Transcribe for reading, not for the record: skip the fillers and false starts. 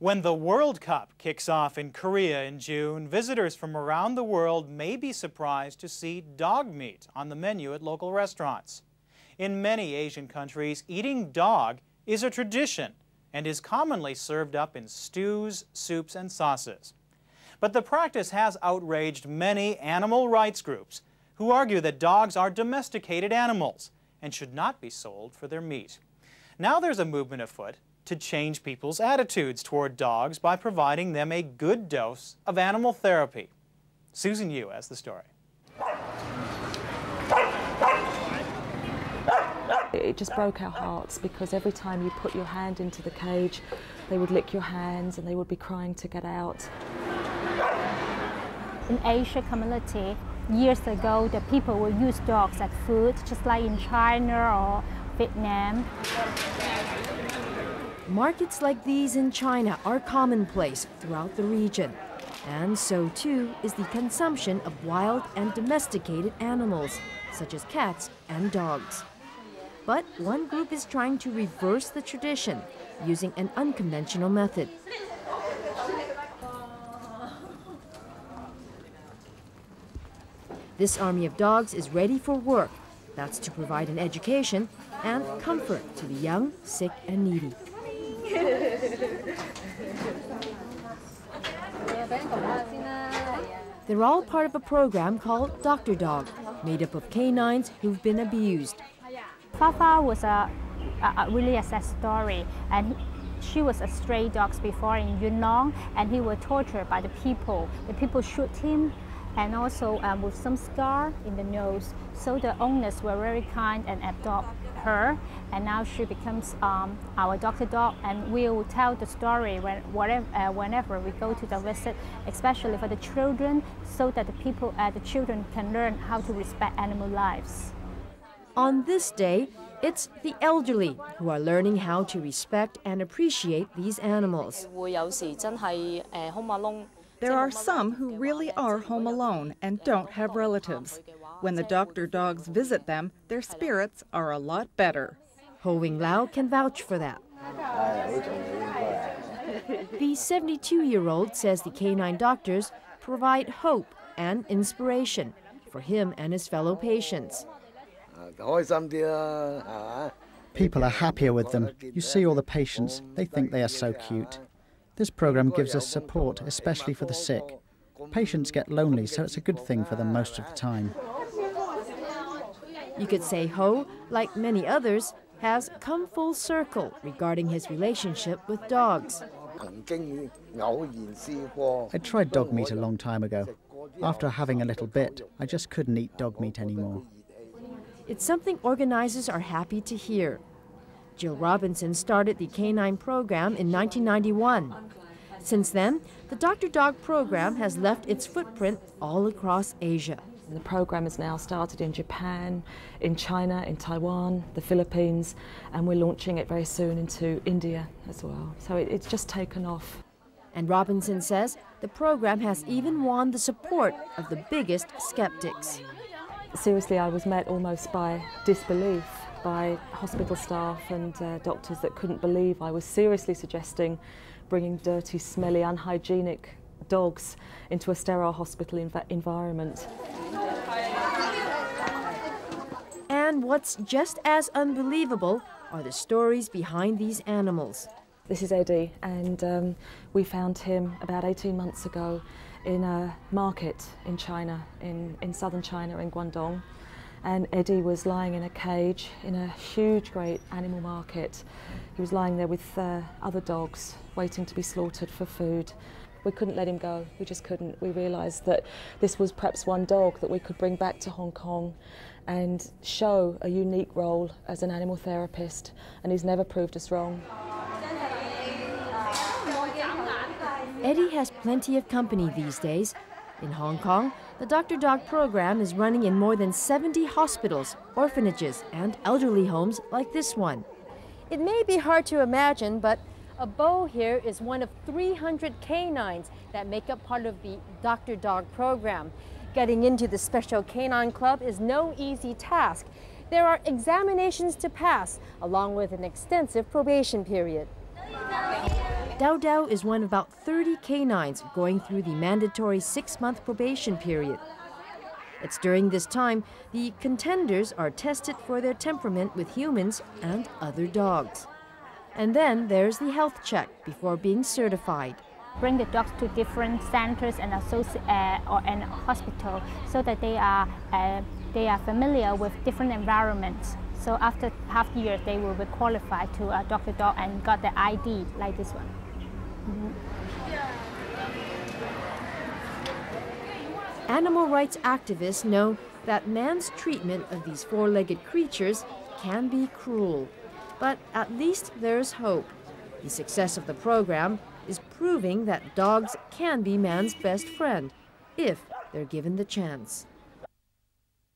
When the World Cup kicks off in Korea in June, visitors from around the world may be surprised to see dog meat on the menu at local restaurants. In many Asian countries, eating dog is a tradition and is commonly served up in stews, soups, and sauces. But the practice has outraged many animal rights groups who argue that dogs are domesticated animals and should not be sold for their meat. Now there's a movement afoot to change people's attitudes toward dogs by providing them a good dose of animal therapy. Susan Yu has the story. It just broke our hearts because every time you put your hand into the cage, they would lick your hands and they would be crying to get out. In Asian community, years ago, the people would use dogs as food, just like in China or Vietnam. Markets like these in China are commonplace throughout the region, and so too is the consumption of wild and domesticated animals, such as cats and dogs. But one group is trying to reverse the tradition using an unconventional method. This army of dogs is ready for work. That's to provide an education and comfort to the young, sick, and needy. They're all part of a program called Dr. Dog, made up of canines who've been abused. Fa Fa was a really a sad story, and she was a stray dog before in Yunnan, and he was tortured by the people. The people shoot him, and also with some scar in the nose. So the owners were very kind and adopted her, and now she becomes our Dr. Dog, and we will tell the story whenever we go to the visit, especially for the children, so that the children can learn how to respect animal lives. On this day, it's the elderly who are learning how to respect and appreciate these animals. There are some who really are home alone and don't have relatives. When the Dr. Dogs visit them, their spirits are a lot better. Ho Wing Lao can vouch for that. The 72-year-old says the canine doctors provide hope and inspiration for him and his fellow patients. People are happier with them. You see all the patients, they think they are so cute. This program gives us support, especially for the sick. Patients get lonely, so it's a good thing for them most of the time. You could say Ho, like many others, has come full circle regarding his relationship with dogs. I tried dog meat a long time ago. After having a little bit, I just couldn't eat dog meat anymore. It's something organizers are happy to hear. Jill Robinson started the canine program in 1991. Since then, the Dr. Dog program has left its footprint all across Asia. The program has now started in Japan, in China, in Taiwan, the Philippines, and we're launching it very soon into India as well. So it's just taken off. And Robinson says the program has even won the support of the biggest skeptics. Seriously, I was met almost by disbelief by hospital staff and doctors that couldn't believe I was seriously suggesting bringing dirty, smelly, unhygienic dogs into a sterile hospital environment. And what's just as unbelievable are the stories behind these animals. This is Eddie, and we found him about 18 months ago in a market in China, in southern China, in Guangdong. And Eddie was lying in a cage in a huge, great animal market. He was lying there with other dogs waiting to be slaughtered for food. We couldn't let him go, we just couldn't. We realised that this was perhaps one dog that we could bring back to Hong Kong and show a unique role as an animal therapist, and he's never proved us wrong. Eddie has plenty of company these days. In Hong Kong, the Dr. Dog program is running in more than 70 hospitals, orphanages, and elderly homes like this one. It may be hard to imagine, but a bow here is one of 300 canines that make up part of the Dr. Dog program. Getting into the special canine club is no easy task. There are examinations to pass, along with an extensive probation period. Dao Dao is one of about 30 canines going through the mandatory 6-month probation period. It's during this time the contenders are tested for their temperament with humans and other dogs. And then there's the health check before being certified. Bring the dogs to different centers and or hospital so that they are familiar with different environments. So after half year, they will be qualified to Dr. Dog and got the ID like this one. Mm-hmm. Animal rights activists know that man's treatment of these four-legged creatures can be cruel. But at least there's hope. The success of the program is proving that dogs can be man's best friend if they're given the chance.